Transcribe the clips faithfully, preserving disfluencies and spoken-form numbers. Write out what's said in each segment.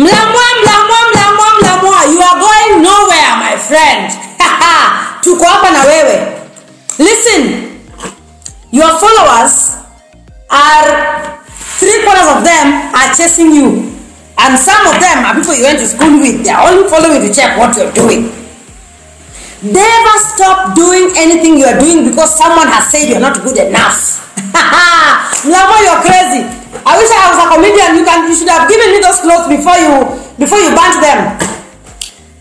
Mulamwah, Mulamwah, Mulamwah, Mulamwah, you are going nowhere, my friend. Tuko hapa na wewe. Listen, your followers are, three quarters of them are chasing you. And some of them are people you went to school with. They are only following to check what you are doing. Never stop doing anything you are doing because someone has said you are not good enough. Mulamwah, you are crazy. I wish I was a comedian. You can, you should have given me those clothes before you, before you burnt them.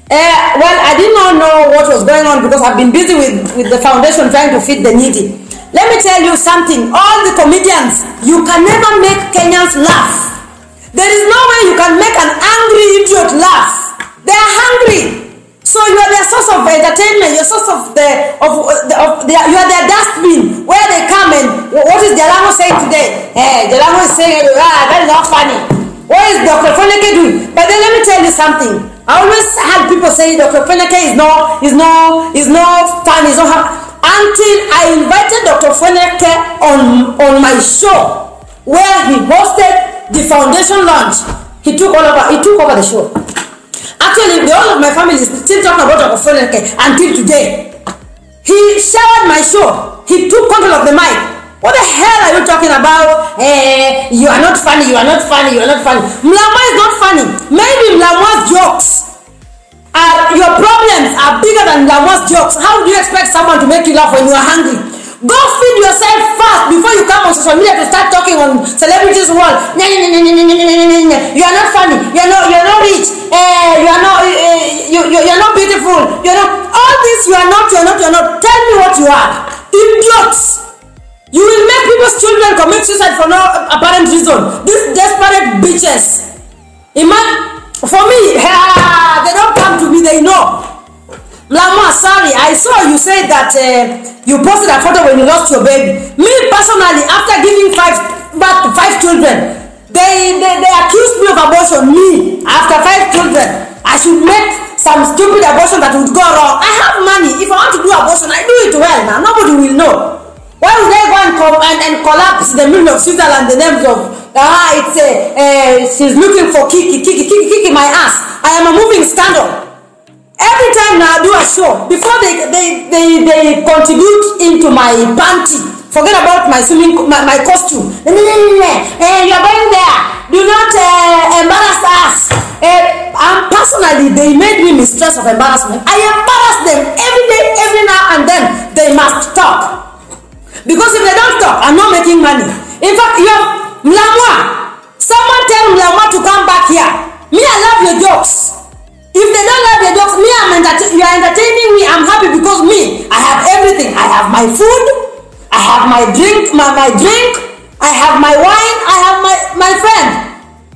Uh, well, I did not know what was going on because I've been busy with, with the foundation trying to feed the needy. Let me tell you something. All the comedians, you can never make Kenyans laugh. There is no way you can make an angry idiot laugh. They are hungry. So you are their source of entertainment. You are source of the of, of, of their, you are their dustbin where they come and what is Jalang'o saying today? Hey, Jalang'o is saying, ah, that is not funny. What is Doctor Foneke doing? But then let me tell you something. I always had people say Doctor Foneke is no, is no, is no fun, is no happy. Until I invited Doctor Foneke on on my show, where he hosted the foundation launch. He took all over. He took over the show. Actually, the whole of my family is still talking about Doctor Foneke until today. He showered my show. He took control of the mic. What the hell are you talking about? Eh, you are not funny. You are not funny. You are not funny. Mulamwah is not funny. Maybe Mulamwah's jokes. Uh, your problems are bigger than Mulamwah's jokes. How do you expect someone to make you laugh when you are hungry? Go feed yourself first before you come on social media to start talking on celebrities' world. You are not funny. You are not. You are not rich. Uh, you are not. Uh, you, you you are not beautiful. You are not. All this you are not. You are not. You are not. Tell me what you are. Idiots. You will make people's children commit suicide for no apparent reason. These desperate bitches. Imagine. For me, uh, they don't come to me, they know. Mulamwah, sorry, I saw you say that uh, you posted a photo when you lost your baby. Me, personally, after giving five, but five children, they, they, they accused me of abortion. Me, after five children, I should make some stupid abortion that would go wrong. I have money. If I want to do abortion, I do it well now. Nobody will know. Why would they go and, and, and collapse the middle of Switzerland, the names of Ah, it's a, uh, she's looking for Kiki, Kiki, Kiki, Kiki, my ass. I am a moving scandal. Every time I do a show, before they they, they, they contribute into my panty, forget about my swimming, my, my costume. And you're going there. Do not uh, embarrass us. And uh, personally, they made me mistress of embarrassment. I embarrass them every day, every now and then. They must talk. Because if they don't talk, I'm not making money. In fact, you have... Mulamwah, someone tell Mulamwah to come back here. Me, I love your jokes. If they don't love your jokes, me, I'm entertaining. You are entertaining me. I'm happy because me, I have everything. I have my food. I have my drink. My, my drink. I have my wine. I have my my friend.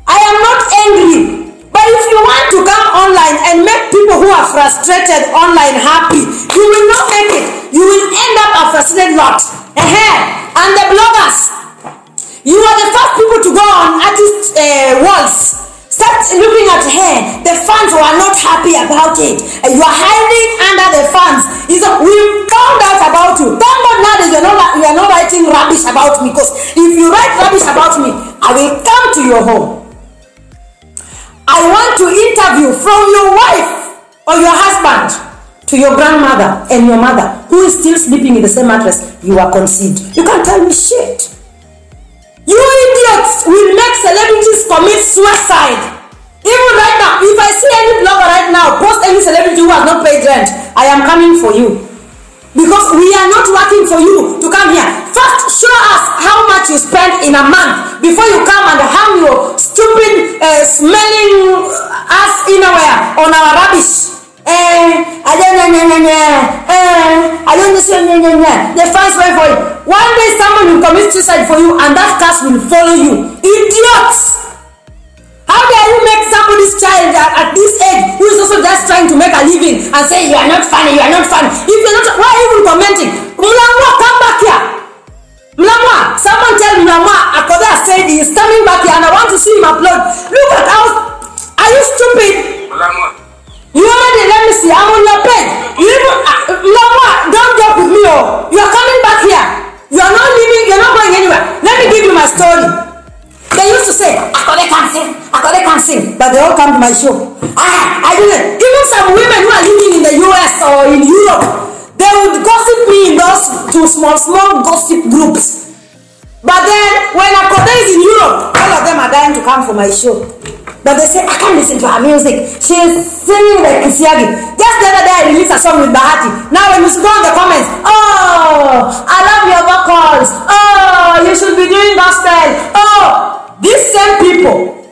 I am not angry. But if you want to come online and make people who are frustrated online happy, you will not make it. You will end up a frustrated lot. Uh-huh. And the bloggers. You are the first people to go on artist uh, walls. Start looking at her. The fans were not happy about it. You are hiding under the fans. It's a, we found out about you. Thank God nowadays you are not, you are not writing rubbish about me. Because if you write rubbish about me, I will come to your home. I want to interview from your wife or your husband to your grandmother and your mother who is still sleeping in the same mattress you are conceived. You can't tell me shit. You idiots will make celebrities commit suicide. Even right now, if I see any blogger right now post any celebrity who has not paid rent, I am coming for you. Because we are not working for you to come here. First, show us how much you spend in a month before you come and hang your stupid, uh, smelling ass innerwear on our rubbish. Eh, I don't know, nah, nah, nah. Eh, I don't know, nah, nah, nah. The fans wait for you. One day someone will commit suicide for you and that curse will follow you. Idiots! How dare you make somebody's child at, at this age who is also just trying to make a living and say you are not funny, you are not funny. If you are not, why are you even commenting? Mulamwah, come back here. Mulamwah, someone tell Mulamwah, Akothee said he is coming back here and I want to see him upload. Look at how, are you stupid? Mulamwah. You already, let me see, I'm on your page. You even, uh, Mulamwah, don't joke with me, oh. You are coming back here. You are not leaving, you are not going anywhere. Let me give you my story. They used to say, Akothee can't sing, Akothee can't sing. nothing, but they all come to my show. Ah, I didn't. Even some women who are living in the U S or in Europe, they would gossip me in those two small, small gossip groups. But then, when Akothee is in Europe, all of them are dying to come for my show. But they say, I can't listen to her music. She is singing like M'siagi. Just the other day, I released a song with Bahati. Now, when you scroll in the comments, oh, I love your vocals. Oh, you should be doing gospel. Oh, these same people.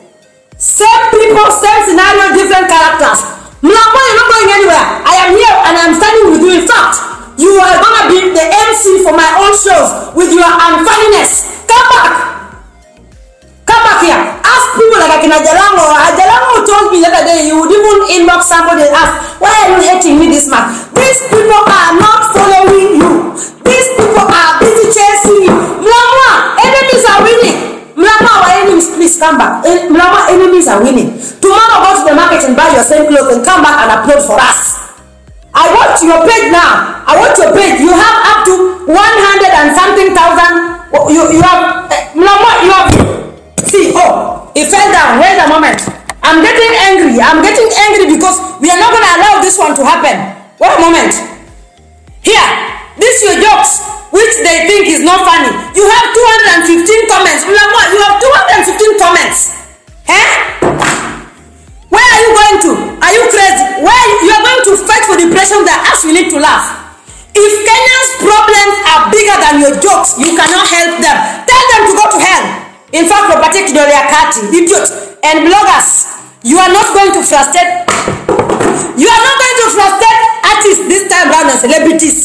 Same people, same scenario, different characters. Mulamwah, you're not going anywhere. I am here and I'm standing with you. In fact, you are gonna be the M C for my own shows with your unfunniness. Come back. Come back here. Ask people like Jalang'o. Jalang'o told me the other day, you would even inbox somebody and ask, why are you hating me this month? These people are not following you. These people are busy chasing you. Mulamwah, enemies are winning. Mulamwah, our enemies, please come back. Mulamwah, enemies are winning. Tomorrow go to the market and buy your same clothes and come back and upload for us. I watch your page now. I watch your page. You have up to one hundred and something thousand. You you have Mulamwah. You have. See, oh, it fell down. Wait a moment. I'm getting angry. I'm getting angry because we are not gonna allow this one to happen. Wait a moment. Here, this your jokes, which they think is not funny. You have two hundred and fifteen comments. Mulamwah, you have two hundred and fifteen comments. Eh? Where are you going to? Are you crazy? Where you are going to fight for depression that us we need to laugh? If Kenya's problems are bigger than your jokes, you cannot help them. Tell them to go to hell. In fact, particularly Akothee, idiot, and bloggers, you are not going to frustrate. You are not going to frustrate artists this time around and celebrities.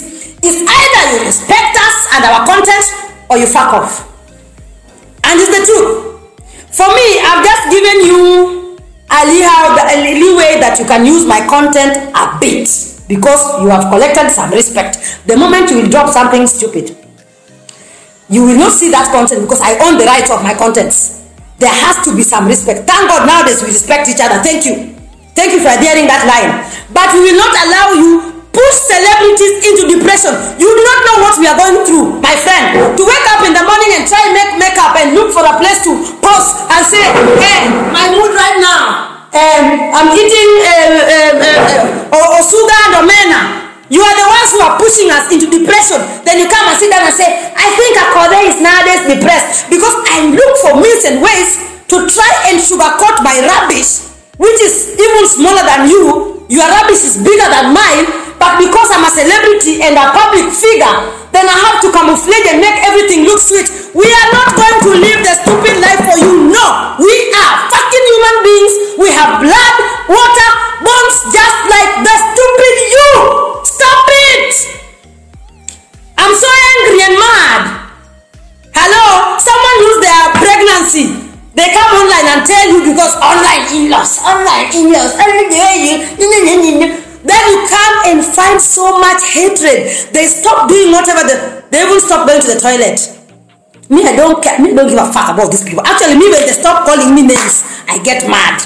It's either you respect us and our content, or you fuck off. And it's the truth. For me, I've just given you a leeway that you can use my content a bit because you have collected some respect. The moment you will drop something stupid, you will not see that content because I own the rights of my contents. There has to be some respect. Thank God nowadays we respect each other. Thank you. Thank you for adhering that line. But we will not allow you push celebrities into depression. You do not know what we are going through, my friend. To wake up in the morning and try and make makeup and look for a place to post and say, hey, my mood right now, um, I'm eating uh, uh, uh, uh, osuga and omena. You are the ones who are pushing us into depression. Then you come and sit down and say, I think Akothee is nowadays depressed because I look for means and ways to try and sugarcoat my rubbish, which is even smaller than you. Your rubbish is bigger than mine. But because I'm a celebrity and a public figure, then I have to camouflage and make everything look sweet. We are not going to live the stupid life for you. No, we are fucking human beings. We have blood, water, bones, just like the stupid you. Stop it. I'm so angry and mad. Hello, someone lose their pregnancy. They come online and tell you because online in-laws, online in-laws, online. Then you come and find so much hatred. They stop doing whatever they... They even stop going to the toilet. Me, I don't care. Me, I don't give a fuck about these people. Actually, me, when they stop calling me names, I get mad.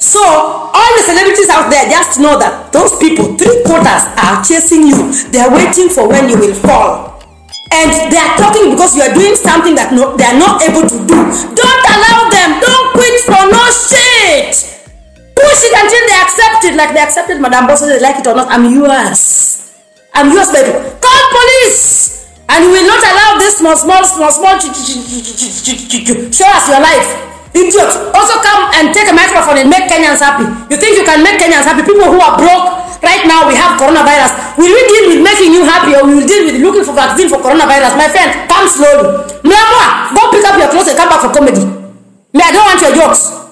So, all the celebrities out there, just know that those people, three quarters, are chasing you. They are waiting for when you will fall. And they are talking because you are doing something that no, they are not able to do. Don't allow them. Don't quit for no shit. Push it until they accept it, like they accepted Madame Boss, whether they like it or not. I'm yours. I'm yours, baby. Call police, and you will not allow this small, small, small, small. Show us your life, idiot. Also come and take a microphone and make Kenyans happy. You think you can make Kenyans happy? People who are broke right now, we have coronavirus. Will we deal with making you happy, or will we deal with looking for vaccine for coronavirus? My friend, come slowly. Mulamwah, go pick up your clothes and come back for comedy. Me, I don't want your jokes.